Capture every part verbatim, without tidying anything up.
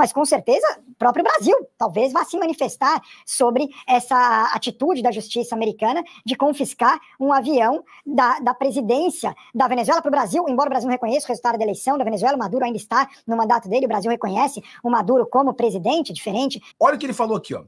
mas com certeza o próprio Brasil talvez vá se manifestar sobre essa atitude da justiça americana de confiscar um avião da, da presidência da Venezuela para o Brasil, embora o Brasil não reconheça o resultado da eleição da Venezuela, o Maduro ainda está no mandato dele, o Brasil reconhece o Maduro como presidente, diferente. Olha o que ele falou aqui, ó.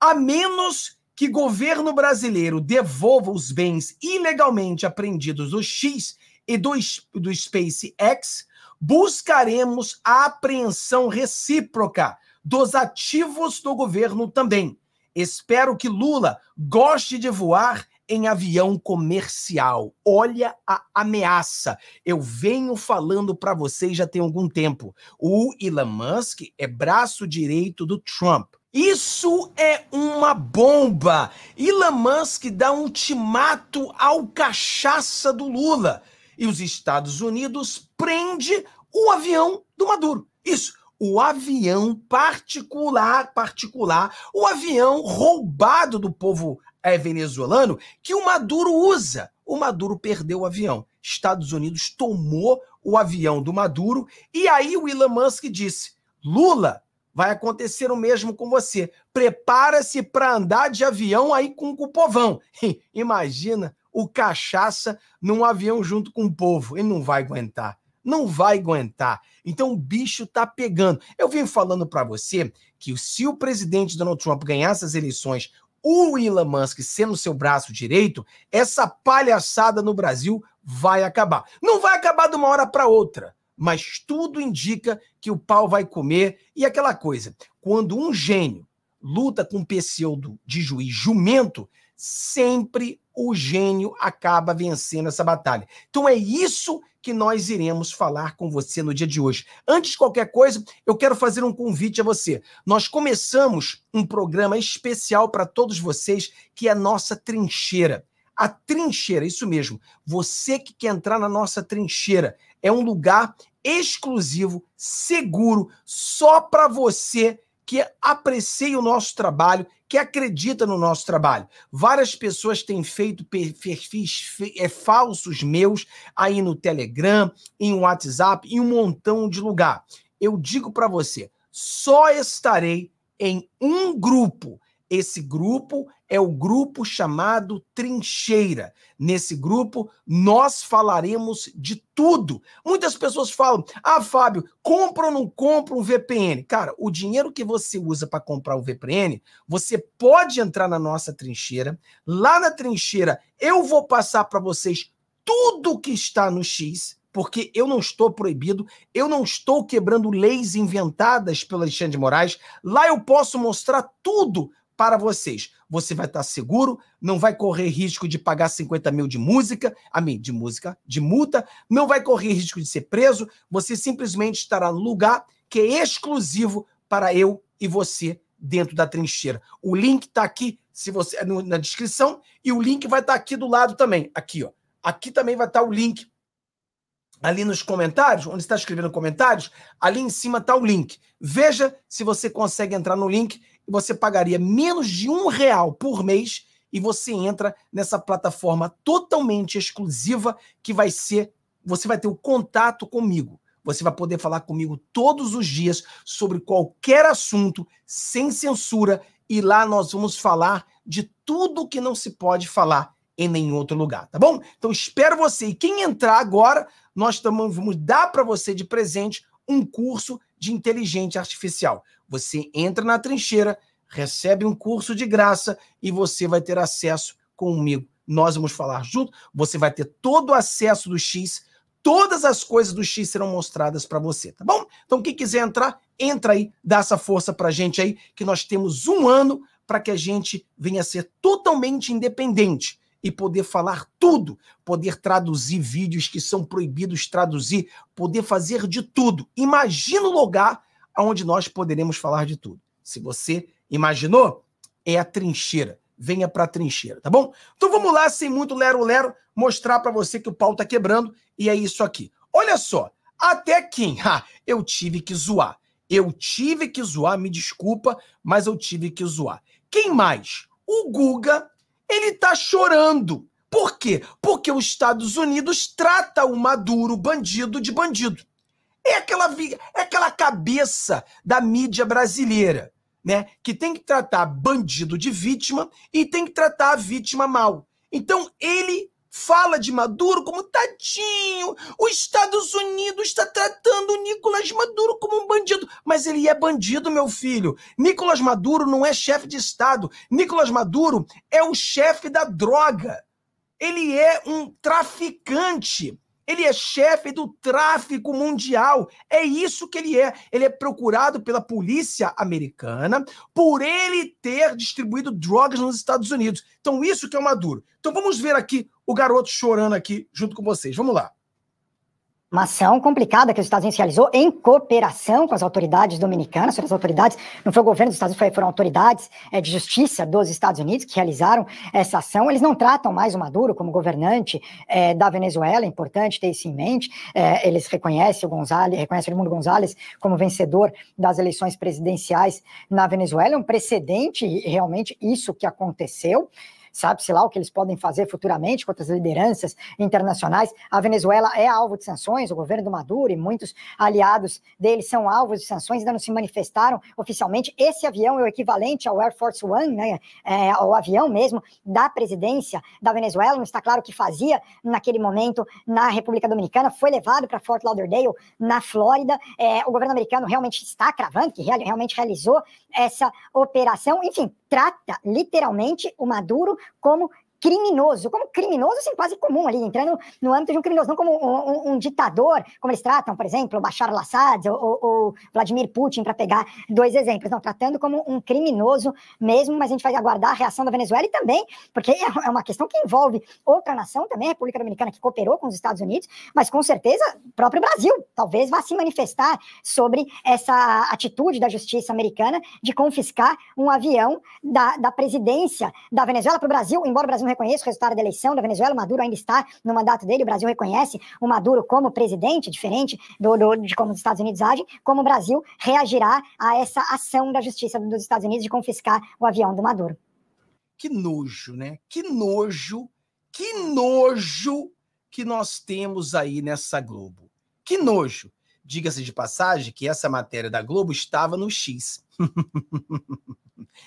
A menos que governo brasileiro devolva os bens ilegalmente apreendidos do X e do, do SpaceX, buscaremos a apreensão recíproca dos ativos do governo também. Espero que Lula goste de voar em avião comercial. Olha a ameaça. Eu venho falando para vocês já tem algum tempo. O Elon Musk é braço direito do Trump. Isso é uma bomba. Elon Musk dá um ultimato ao cachaça do Lula. E os Estados Unidos prende o avião do Maduro. Isso, o avião particular, particular, o avião roubado do povo é, venezuelano, que o Maduro usa. O Maduro perdeu o avião. Estados Unidos tomou o avião do Maduro e aí o Elon Musk disse, Lula, vai acontecer o mesmo com você. Prepara-se para andar de avião aí com o povão. Imagina o cachaça num avião junto com o povo. Ele não vai aguentar. Não vai aguentar. Então o bicho tá pegando. Eu venho falando para você que se o presidente Donald Trump ganhar essas eleições, o Elon Musk sendo seu braço direito, essa palhaçada no Brasil vai acabar. Não vai acabar de uma hora para outra. Mas tudo indica que o pau vai comer. E aquela coisa, quando um gênio luta com pseudo de juiz jumento, sempre o gênio acaba vencendo essa batalha. Então é isso que nós iremos falar com você no dia de hoje. Antes de qualquer coisa, eu quero fazer um convite a você. Nós começamos um programa especial para todos vocês, que é a nossa trincheira. A trincheira, isso mesmo. Você que quer entrar na nossa trincheira, é um lugar exclusivo, seguro, só para você que aprecia o nosso trabalho, que acredita no nosso trabalho. Várias pessoas têm feito perfis falsos meus aí no Telegram, em WhatsApp, em um montão de lugar. Eu digo para você, só estarei em um grupo. Esse grupo é o grupo chamado Trincheira. Nesse grupo, nós falaremos de tudo. Muitas pessoas falam, ah, Fábio, compra ou não compra um V P N? Cara, o dinheiro que você usa para comprar um V P N, você pode entrar na nossa Trincheira. Lá na Trincheira, eu vou passar para vocês tudo que está no X, porque eu não estou proibido, eu não estou quebrando leis inventadas pelo Alexandre de Moraes. Lá eu posso mostrar tudo para vocês. Você vai estar seguro, não vai correr risco de pagar cinquenta mil de música, a mim, de música, de multa, não vai correr risco de ser preso, você simplesmente estará no lugar que é exclusivo para eu e você dentro da trincheira. O link está aqui se você, no, na descrição e o link vai estar aqui do lado também. Aqui, ó. Aqui também vai estar o link ali nos comentários, onde está escrevendo comentários, ali em cima está o link. Veja se você consegue entrar no link. Você pagaria menos de um real por mês e você entra nessa plataforma totalmente exclusiva que vai ser, você vai ter o contato comigo. Você vai poder falar comigo todos os dias sobre qualquer assunto, sem censura, e lá nós vamos falar de tudo que não se pode falar em nenhum outro lugar, tá bom? Então espero você. E quem entrar agora, nós também vamos dar para você de presente um curso de inteligência artificial. Você entra na trincheira, recebe um curso de graça e você vai ter acesso comigo. Nós vamos falar junto, você vai ter todo o acesso do X, todas as coisas do X serão mostradas para você, tá bom? Então quem quiser entrar, entra aí, dá essa força pra gente aí, que nós temos um ano para que a gente venha a ser totalmente independente e poder falar tudo, poder traduzir vídeos que são proibidos traduzir, poder fazer de tudo. Imagina o lugar onde nós poderemos falar de tudo. Se você imaginou, é a trincheira. Venha para a trincheira, tá bom? Então vamos lá, sem muito lero-lero, mostrar para você que o pau tá quebrando, e é isso aqui. Olha só, até quem? Ah, eu tive que zoar. Eu tive que zoar, me desculpa, mas eu tive que zoar. Quem mais? O Guga, ele tá chorando. Por quê? Porque os Estados Unidos trata o Maduro bandido de bandido. É aquela, é aquela cabeça da mídia brasileira, né? Que tem que tratar bandido de vítima e tem que tratar a vítima mal. Então ele fala de Maduro como tadinho, os Estados Unidos está tratando o Nicolás Maduro como um bandido. Mas ele é bandido, meu filho. Nicolás Maduro não é chefe de Estado. Nicolás Maduro é o chefe da droga. Ele é um traficante. Ele é chefe do tráfico mundial. É isso que ele é. Ele é procurado pela polícia americana por ele ter distribuído drogas nos Estados Unidos. Então, isso que é o Maduro. Então, vamos ver aqui o garoto chorando aqui junto com vocês. Vamos lá. Uma ação complicada que os Estados Unidos realizou em cooperação com as autoridades dominicanas, as autoridades, não foi o governo dos Estados Unidos, foram autoridades é, de justiça dos Estados Unidos que realizaram essa ação. Eles não tratam mais o Maduro como governante é, da Venezuela, é importante ter isso em mente. É, eles reconhecem o González, reconhecem o Edmundo González como vencedor das eleições presidenciais na Venezuela. É um precedente, realmente, isso que aconteceu. Sabe-se lá o que eles podem fazer futuramente com outras lideranças internacionais. A Venezuela é alvo de sanções, o governo do Maduro e muitos aliados deles são alvos de sanções, ainda não se manifestaram oficialmente. Esse avião é o equivalente ao Air Force One, né? É, ao avião mesmo da presidência da Venezuela, não está claro o que fazia naquele momento na República Dominicana, foi levado para Fort Lauderdale, na Flórida. É, o governo americano realmente está cravando, que realmente realizou essa operação, enfim, trata literalmente o Maduro como criminoso, como criminoso, assim, quase comum ali, entrando no âmbito de um criminoso, não como um, um, um ditador, como eles tratam, por exemplo, o Bashar al-Assad ou, ou Vladimir Putin, para pegar dois exemplos, não, tratando como um criminoso mesmo, mas a gente vai aguardar a reação da Venezuela e também, porque é uma questão que envolve outra nação também, a República Dominicana, que cooperou com os Estados Unidos, mas com certeza o próprio Brasil talvez vá se manifestar sobre essa atitude da justiça americana de confiscar um avião da, da presidência da Venezuela para o Brasil, embora o Brasil reconhece o resultado da eleição da Venezuela, o Maduro ainda está no mandato dele, o Brasil reconhece o Maduro como presidente, diferente do, do, de como os Estados Unidos agem, como o Brasil reagirá a essa ação da justiça dos Estados Unidos de confiscar o avião do Maduro. Que nojo, né? Que nojo, que nojo que nós temos aí nessa Globo. Que nojo. Diga-se de passagem que essa matéria da Globo estava no X.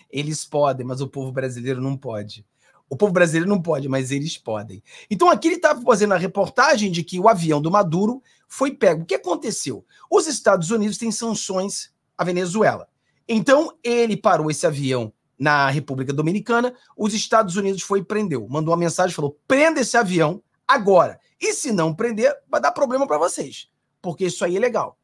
Eles podem, mas o povo brasileiro não pode. O povo brasileiro não pode, mas eles podem. Então aqui ele estava fazendo a reportagem de que o avião do Maduro foi pego. O que aconteceu? Os Estados Unidos têm sanções à Venezuela. Então ele parou esse avião na República Dominicana, os Estados Unidos foi e prendeu. Mandou uma mensagem, falou, prenda esse avião agora. E se não prender, vai dar problema para vocês, porque isso aí é legal.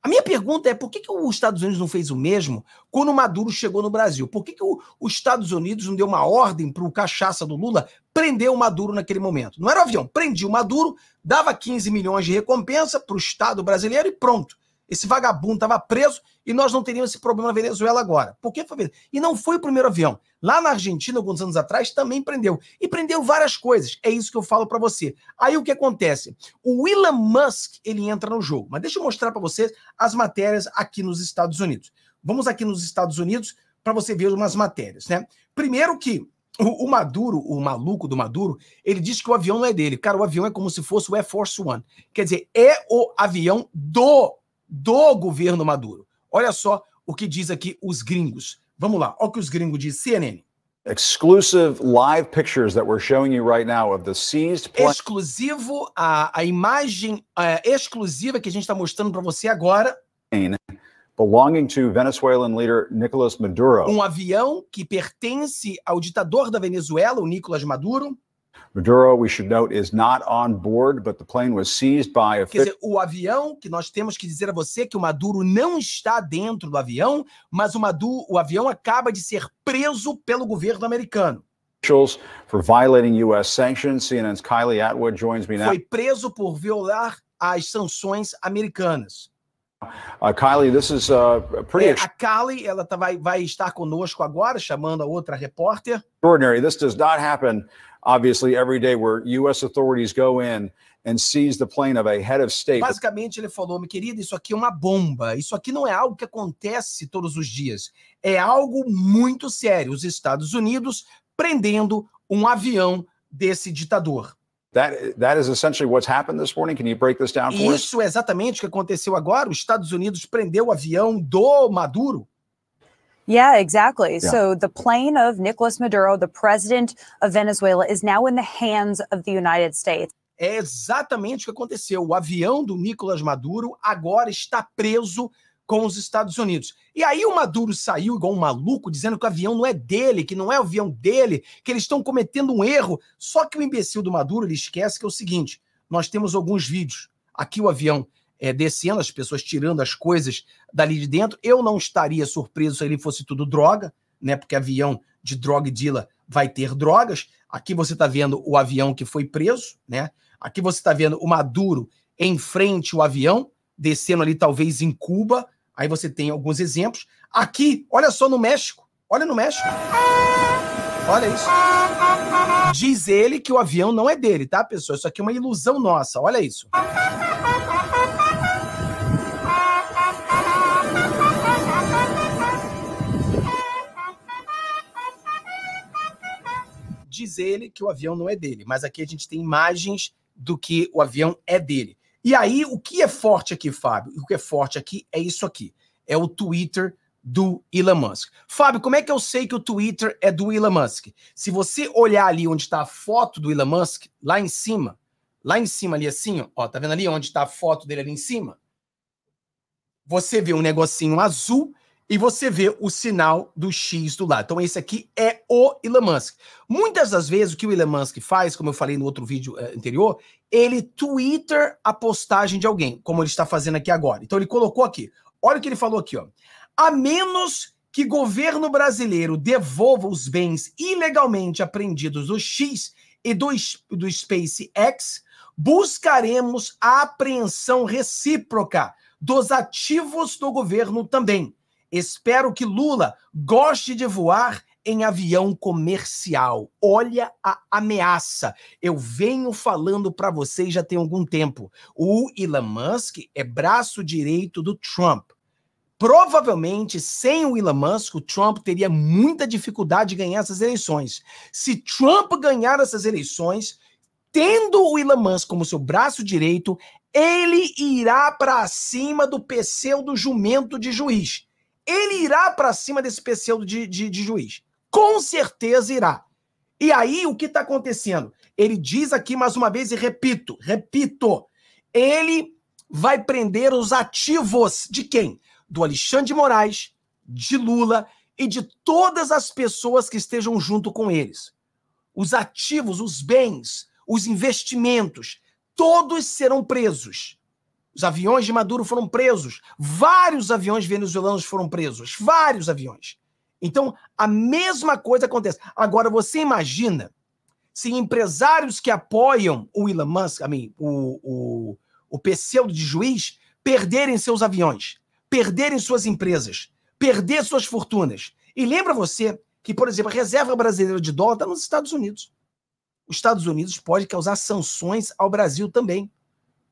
A minha pergunta é por que, que os Estados Unidos não fez o mesmo quando o Maduro chegou no Brasil? Por que, que o, os Estados Unidos não deu uma ordem para o cachaça do Lula prender o Maduro naquele momento? Não era o avião, prendia o Maduro, dava quinze milhões de recompensa para o Estado brasileiro e pronto. Esse vagabundo estava preso e nós não teríamos esse problema na Venezuela agora. Por que foi? E não foi o primeiro avião. Lá na Argentina, alguns anos atrás, também prendeu. E prendeu várias coisas. É isso que eu falo para você. Aí o que acontece? O Elon Musk, ele entra no jogo. Mas deixa eu mostrar para vocês as matérias aqui nos Estados Unidos. Vamos aqui nos Estados Unidos para você ver umas matérias, né? Primeiro que o Maduro, o maluco do Maduro, ele diz que o avião não é dele. Cara, o avião é como se fosse o Air Force One. Quer dizer, é o avião do do governo Maduro. Olha só o que diz aqui os gringos. Vamos lá, olha o que os gringos dizem. C N N. Exclusive live pictures that we're showing you right now of the seized plane. Exclusivo, a, a imagem a, exclusiva que a gente está mostrando para você agora. Belonging to Venezuelan leader Nicolás Maduro. Um avião que pertence ao ditador da Venezuela, o Nicolás Maduro. Maduro, we should note, is not on board, but the plane was seized by a... Quer dizer, o avião, que nós temos que dizer a você que o Maduro não está dentro do avião, mas o, Maduro, o avião acaba de ser preso pelo governo americano. For violating U S sanctions, C N N's Kylie Atwood joins me now. Foi preso por violar as sanções americanas. Uh, Kylie, this is uh, pretty... É, a Kylie, ela tá, vai, vai estar conosco agora, chamando a outra repórter. Extraordinary, this does not happen... Obviously, every day where U S authorities go in and seize the plane of a head of state. Basicamente, ele falou, minha querida, isso aqui é uma bomba. Isso aqui não é algo que acontece todos os dias. É algo muito sério. Os Estados Unidos prendendo um avião desse ditador. That, that is essentially what's happened this morning. Can you break this down for us? Isso é exatamente o que aconteceu agora. Os Estados Unidos prendeu o avião do Maduro. Yeah, exactly. Yeah. So the plane of Nicolás Maduro, the president of Venezuela, is now in the hands of the United States. É exatamente o que aconteceu. O avião do Nicolás Maduro agora está preso com os Estados Unidos. E aí o Maduro saiu igual um maluco, dizendo que o avião não é dele, que não é o avião dele, que eles estão cometendo um erro. Só que o imbecil do Maduro, ele esquece que é o seguinte, nós temos alguns vídeos. Aqui o avião é, descendo, as pessoas tirando as coisas dali de dentro. Eu não estaria surpreso se ele fosse tudo droga, né? Porque avião de drug dealer vai ter drogas. Aqui você está vendo o avião que foi preso, né? Aqui você está vendo o Maduro em frente ao avião, descendo ali talvez em Cuba. Aí você tem alguns exemplos. Aqui, olha só no México. Olha no México. Olha isso. Diz ele que o avião não é dele, tá, pessoal? Isso aqui é uma ilusão nossa. Olha isso. Diz ele que o avião não é dele. Mas aqui a gente tem imagens do que o avião é dele. E aí, o que é forte aqui, Fábio? O que é forte aqui é isso aqui. É o Twitter do Elon Musk. Fábio, como é que eu sei que o Twitter é do Elon Musk? Se você olhar ali onde está a foto do Elon Musk, lá em cima, lá em cima ali assim, ó, ó tá vendo ali onde está a foto dele ali em cima? Você vê um negocinho azul e você vê o sinal do X do lado. Então, esse aqui é o Elon Musk. Muitas das vezes, o que o Elon Musk faz, como eu falei no outro vídeo eh, anterior, ele twitter a postagem de alguém, como ele está fazendo aqui agora. Então, ele colocou aqui. Olha o que ele falou aqui, ó. A menos que governo brasileiro devolva os bens ilegalmente apreendidos do X e do, do SpaceX, buscaremos a apreensão recíproca dos ativos do governo também. Espero que Lula goste de voar em avião comercial. Olha a ameaça. Eu venho falando para vocês já tem algum tempo. O Elon Musk é braço direito do Trump. Provavelmente, sem o Elon Musk, o Trump teria muita dificuldade de ganhar essas eleições. Se Trump ganhar essas eleições, tendo o Elon Musk como seu braço direito, ele irá para cima do pseudo jumento de juiz. Ele irá para cima desse pseudo de, de, de juiz. Com certeza irá. E aí, o que está acontecendo? Ele diz aqui mais uma vez, e repito, repito, ele vai prender os ativos de quem? Do Alexandre de Moraes, de Lula e de todas as pessoas que estejam junto com eles. Os ativos, os bens, os investimentos, todos serão presos. Os aviões de Maduro foram presos. Vários aviões venezuelanos foram presos. Vários aviões. Então, a mesma coisa acontece. Agora, você imagina se empresários que apoiam o Elon Musk, I mean, o, o, o pseudo de juiz, perderem seus aviões, perderem suas empresas, perder suas fortunas. E lembra você que, por exemplo, a reserva brasileira de dólar está nos Estados Unidos. Os Estados Unidos pode causar sanções ao Brasil também,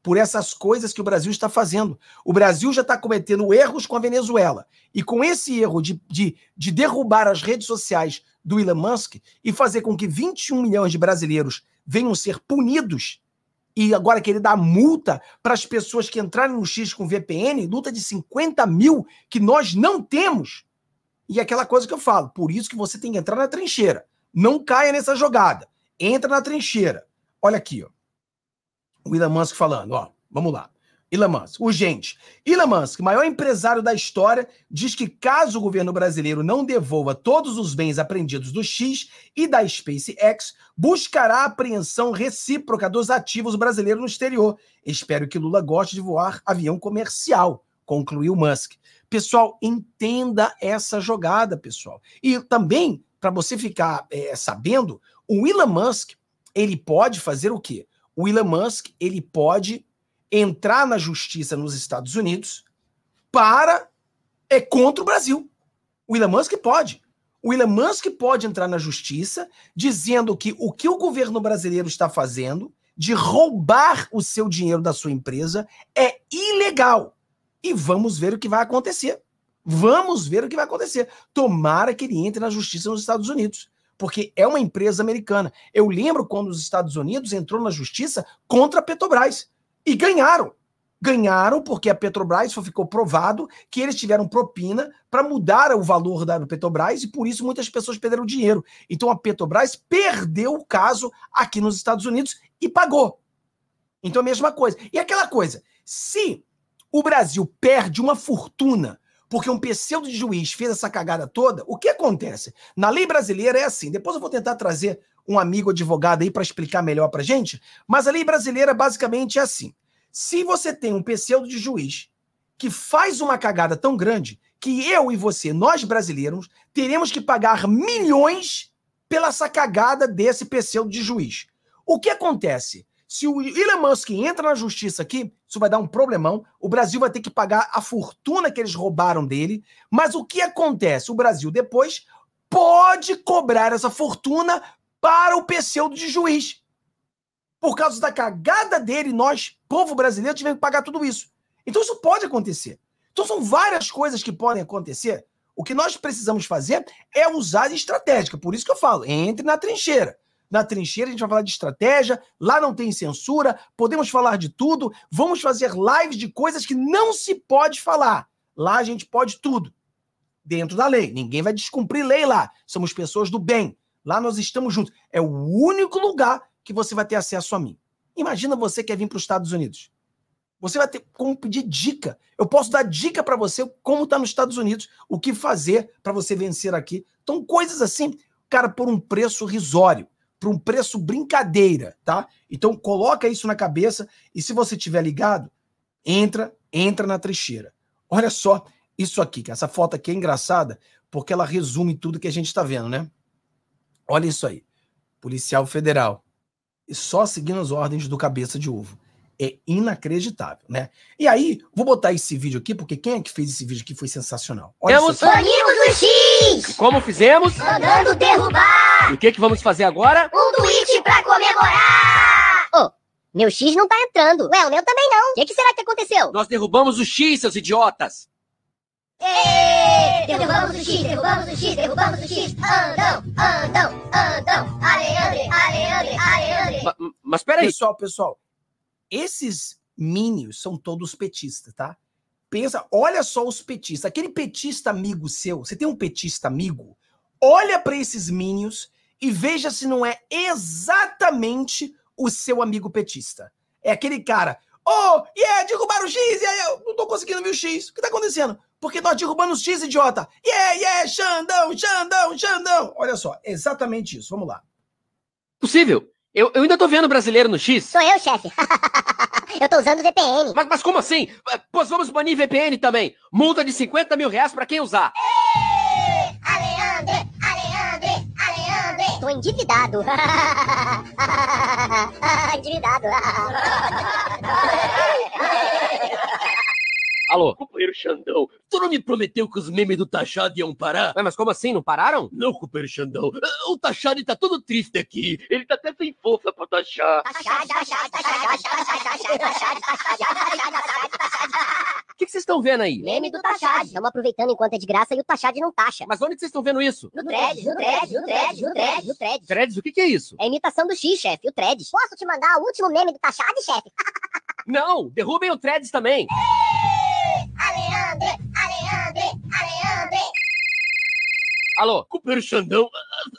por essas coisas que o Brasil está fazendo. O Brasil já está cometendo erros com a Venezuela. E com esse erro de, de, de derrubar as redes sociais do Elon Musk e fazer com que vinte e um milhões de brasileiros venham ser punidos, e agora que ele dá multa para as pessoas que entrarem no X com V P N, multa de cinquenta mil que nós não temos. E é aquela coisa que eu falo, por isso que você tem que entrar na trincheira. Não caia nessa jogada. Entra na trincheira. Olha aqui, ó. O Elon Musk falando, ó, vamos lá. Elon Musk, urgente. Elon Musk, maior empresário da história, diz que caso o governo brasileiro não devolva todos os bens apreendidos do X e da SpaceX, buscará a apreensão recíproca dos ativos brasileiros no exterior. Espero que Lula goste de voar avião comercial, concluiu Musk. Pessoal, entenda essa jogada, pessoal. E também, para você ficar é, sabendo, o Elon Musk, ele pode fazer o quê? O Elon Musk, ele pode entrar na justiça nos Estados Unidos para, é contra o Brasil. O Elon Musk pode. O Elon Musk pode entrar na justiça dizendo que o que o governo brasileiro está fazendo de roubar o seu dinheiro da sua empresa é ilegal. E vamos ver o que vai acontecer. Vamos ver o que vai acontecer. Tomara que ele entre na justiça nos Estados Unidos. porque é uma empresa americana. Eu lembro quando os Estados Unidos entrou na justiça contra a Petrobras e ganharam. Ganharam porque a Petrobras só ficou provado que eles tiveram propina para mudar o valor da Petrobras e por isso muitas pessoas perderam dinheiro. Então a Petrobras perdeu o caso aqui nos Estados Unidos e pagou. Então a mesma coisa. E aquela coisa, se o Brasil perde uma fortuna porque um pseudo de juiz fez essa cagada toda, o que acontece? Na lei brasileira é assim, depois eu vou tentar trazer um amigo advogado aí para explicar melhor para gente, mas a lei brasileira basicamente é assim. Se você tem um pseudo de juiz que faz uma cagada tão grande que eu e você, nós brasileiros, teremos que pagar milhões pela essa cagada desse pseudo de juiz. O que acontece? Se o Elon Musk entra na justiça aqui, isso vai dar um problemão, o Brasil vai ter que pagar a fortuna que eles roubaram dele, mas o que acontece? O Brasil depois pode cobrar essa fortuna para o pseudo de juiz. Por causa da cagada dele, nós, povo brasileiro, tivemos que pagar tudo isso. Então isso pode acontecer. Então são várias coisas que podem acontecer. O que nós precisamos fazer é usar a estratégia. Por isso que eu falo, entre na trincheira. Na trincheira a gente vai falar de estratégia, lá não tem censura, podemos falar de tudo, vamos fazer lives de coisas que não se pode falar. Lá a gente pode tudo. Dentro da lei. Ninguém vai descumprir lei lá. Somos pessoas do bem. Lá nós estamos juntos. É o único lugar que você vai ter acesso a mim. Imagina você que quer vir para os Estados Unidos. Você vai ter como pedir dica. Eu posso dar dica para você como está nos Estados Unidos, o que fazer para você vencer aqui. Então, coisas assim, cara, por um preço risório, por um preço brincadeira, tá? Então, coloca isso na cabeça e se você estiver ligado, entra, entra na trincheira. Olha só isso aqui, cara. Essa foto aqui é engraçada porque ela resume tudo que a gente está vendo, né? Olha isso aí. Policial Federal. E só seguindo as ordens do cabeça de ovo. É inacreditável, né? E aí, vou botar esse vídeo aqui, porque quem é que fez esse vídeo aqui foi sensacional. Olha isso. Fizemos o do X! Como fizemos? Mandando derrubar! E o que, que vamos fazer agora? Um tweet pra comemorar! Ô, oh, meu X não tá entrando. Ué, o meu também não. O que, que será que aconteceu? Nós derrubamos o X, seus idiotas! Ei, derrubamos o X, derrubamos o X, derrubamos o X. Andão, andão, andão. Alexandre, Alexandre, Alexandre. Ma, mas peraí. Pessoal, pessoal, esses minions são todos petistas, tá? Pensa, olha só os petistas. Aquele petista amigo seu, você tem um petista amigo? Olha para esses minions e veja se não é exatamente o seu amigo petista. É aquele cara, oh, yeah, derrubaram o X, yeah, eu não tô conseguindo ver o X. O que tá acontecendo? Porque nós derrubamos o X, idiota. Yeah, yeah, Xandão, Xandão, Xandão. Olha só, exatamente isso. Vamos lá. Possível. Eu, eu ainda tô vendo brasileiro no X. Sou eu, chefe. Eu tô usando V P N. Mas, mas como assim? Pois vamos banir V P N também. Multa de cinquenta mil reais pra quem usar. Ei, Alexandre, Alexandre, Alexandre. Tô endividado. Endividado. Alô? Companheiro Xandão, tu não me prometeu que os memes do Tachad iam parar? Mas como assim? Não pararam? Não, companheiro Xandão. O Tachad tá todo triste aqui. Ele tá até sem força pra Tachad. Tachad, Tachad, Tachad, Tachad, Tachad, Tachad. O que vocês estão vendo aí? Meme do Tachad. Estamos aproveitando enquanto é de graça e o Tachad não taxa. Mas onde vocês estão vendo isso? No Threads, no Threads, no Threads, no Threads, no Threads. Threads, o que que é isso? É imitação do X, chefe, o Threads. Posso te mandar o último meme do Tachad, chefe? Não, derrubem o Threads também. Alexandre, Alexandre, Alexandre. Alô? Companheiro Xandão,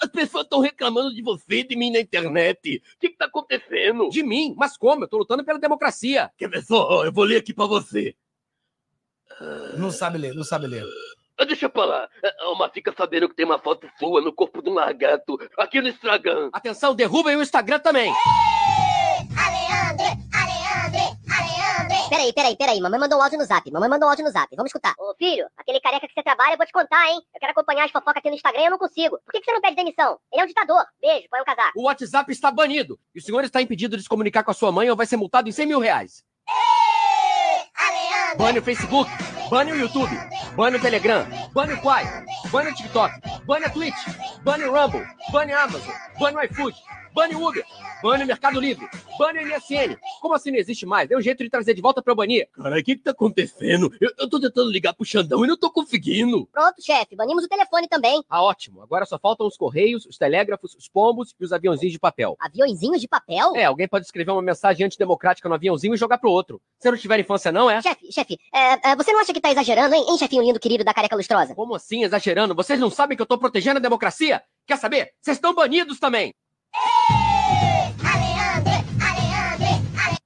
as pessoas estão reclamando de você e de mim na internet. O que que tá acontecendo? De mim? Mas como? Eu tô lutando pela democracia. Quer ver só? Eu vou ler aqui pra você. Não sabe ler, não sabe ler. Deixa pra lá. Uma fica sabendo que tem uma foto sua no corpo de um lagarto aqui no Instagram. Atenção, derrubem o Instagram também. Ei, Alexandre, Alexandre, Alexandre. Peraí, peraí, peraí. Mamãe mandou um áudio no zap. Mamãe mandou um áudio no zap. Vamos escutar. Ô, filho, aquele careca que você trabalha, eu vou te contar, hein? Eu quero acompanhar as fofocas aqui no Instagram e eu não consigo. Por que que você não pede demissão? Ele é um ditador. Beijo, põe um casaco. O WhatsApp está banido. E o senhor está impedido de se comunicar com a sua mãe ou vai ser multado em cem mil reais. Ei, Alexandre. Bane o Facebook. Bane o YouTube, bane o Telegram, bane o Quai, bane o TikTok, bane a Twitch, bane o Rumble, bane a Amazon, bane o iFood, bane o Uber, bane o Mercado Livre, bane o M S N. Como assim não existe mais? Deu um jeito de trazer de volta pra banir. Cara, o que que tá acontecendo? Eu, eu tô tentando ligar pro Xandão e não tô conseguindo. Pronto, chefe, banimos o telefone também. Ah, ótimo. Agora só faltam os correios, os telégrafos, os pombos e os aviãozinhos de papel. Aviãozinhos de papel? É, alguém pode escrever uma mensagem antidemocrática no aviãozinho e jogar pro outro. Você não tiver infância não, é? Chefe, chefe, é, é, você não acha que tá exagerando, hein, hein, chefinho lindo querido da careca lustrosa? Como assim exagerando? Vocês não sabem que eu tô protegendo a democracia? Quer saber? Vocês estão banidos também! Alexandre, Alexandre, Alexandre.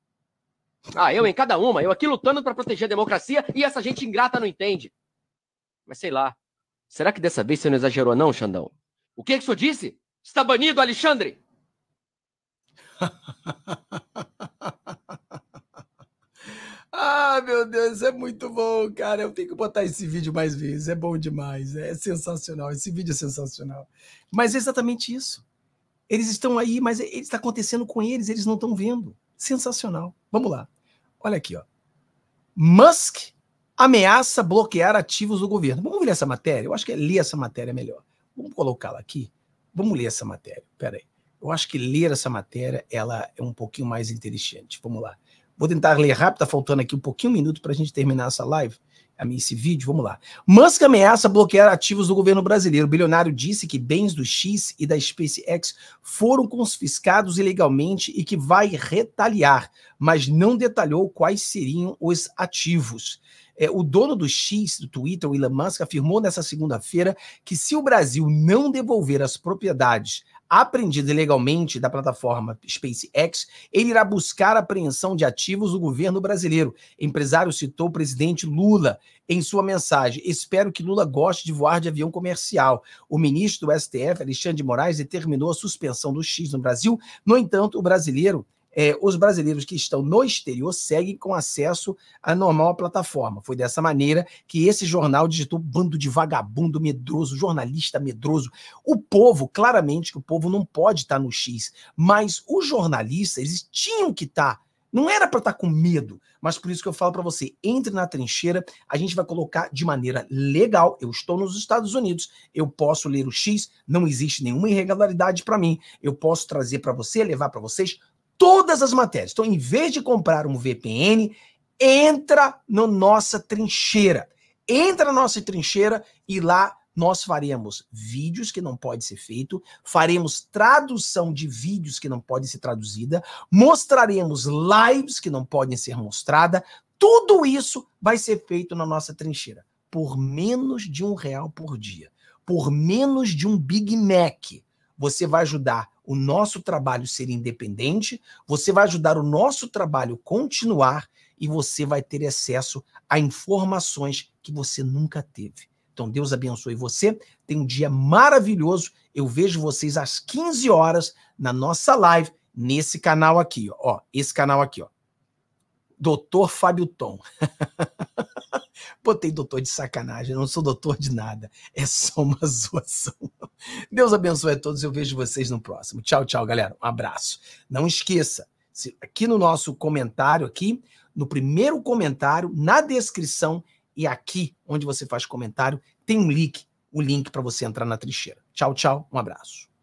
Ah, eu em cada uma, eu aqui lutando pra proteger a democracia e essa gente ingrata não entende. Mas sei lá, será que dessa vez você não exagerou não, Xandão? O que é que o senhor disse? Está banido, Alexandre! Ah, meu Deus, é muito bom, cara. Eu tenho que botar esse vídeo mais vezes. É bom demais, é sensacional. Esse vídeo é sensacional. Mas é exatamente isso. Eles estão aí, mas está acontecendo com eles, eles não estão vendo. Sensacional. Vamos lá. Olha aqui, ó. Musk ameaça bloquear ativos do governo. Vamos ler essa matéria? Eu acho que é ler essa matéria é melhor. Vamos colocá-la aqui. Vamos ler essa matéria. Pera aí. Eu acho que ler essa matéria ela é um pouquinho mais inteligente. Vamos lá. Vou tentar ler rápido, tá faltando aqui um pouquinho, um minuto para a gente terminar essa live, esse vídeo, vamos lá. Musk ameaça bloquear ativos do governo brasileiro. O bilionário disse que bens do X e da SpaceX foram confiscados ilegalmente e que vai retaliar, mas não detalhou quais seriam os ativos. É, o dono do X, do Twitter, o Elon Musk, afirmou nessa segunda-feira que se o Brasil não devolver as propriedades apreendidas ilegalmente da plataforma SpaceX, ele irá buscar a apreensão de ativos do governo brasileiro. Empresário citou o presidente Lula em sua mensagem. Espero que Lula goste de voar de avião comercial. O ministro do S T F, Alexandre de Moraes, determinou a suspensão do X no Brasil. No entanto, o brasileiro... É, os brasileiros que estão no exterior seguem com acesso à normal plataforma. Foi dessa maneira que esse jornal digitou bando de vagabundo medroso, jornalista medroso. O povo, claramente que o povo não pode estar no X, mas os jornalistas, eles tinham que estar. Não era para estar com medo, mas por isso que eu falo para você, entre na trincheira, a gente vai colocar de maneira legal. Eu estou nos Estados Unidos, eu posso ler o X, não existe nenhuma irregularidade para mim. Eu posso trazer para você, levar para vocês todas as matérias. Então, em vez de comprar um V P N, entra na nossa trincheira. Entra na nossa trincheira e lá nós faremos vídeos que não pode ser feito, faremos tradução de vídeos que não pode ser traduzida, mostraremos lives que não podem ser mostradas. Tudo isso vai ser feito na nossa trincheira. Por menos de um real por dia, por menos de um Big Mac, você vai ajudar o nosso trabalho ser independente, você vai ajudar o nosso trabalho continuar e você vai ter acesso a informações que você nunca teve. Então, Deus abençoe você, tenha um dia maravilhoso, eu vejo vocês às quinze horas na nossa live, nesse canal aqui, ó, esse canal aqui, ó, doutor Fábio Tom. Botei doutor de sacanagem, eu não sou doutor de nada, é só uma zoação. Deus abençoe a todos, eu vejo vocês no próximo. Tchau, tchau, galera, um abraço. Não esqueça, aqui no nosso comentário, aqui no primeiro comentário, na descrição e aqui onde você faz comentário, tem um link, o link para você entrar na trincheira. Tchau, tchau, um abraço.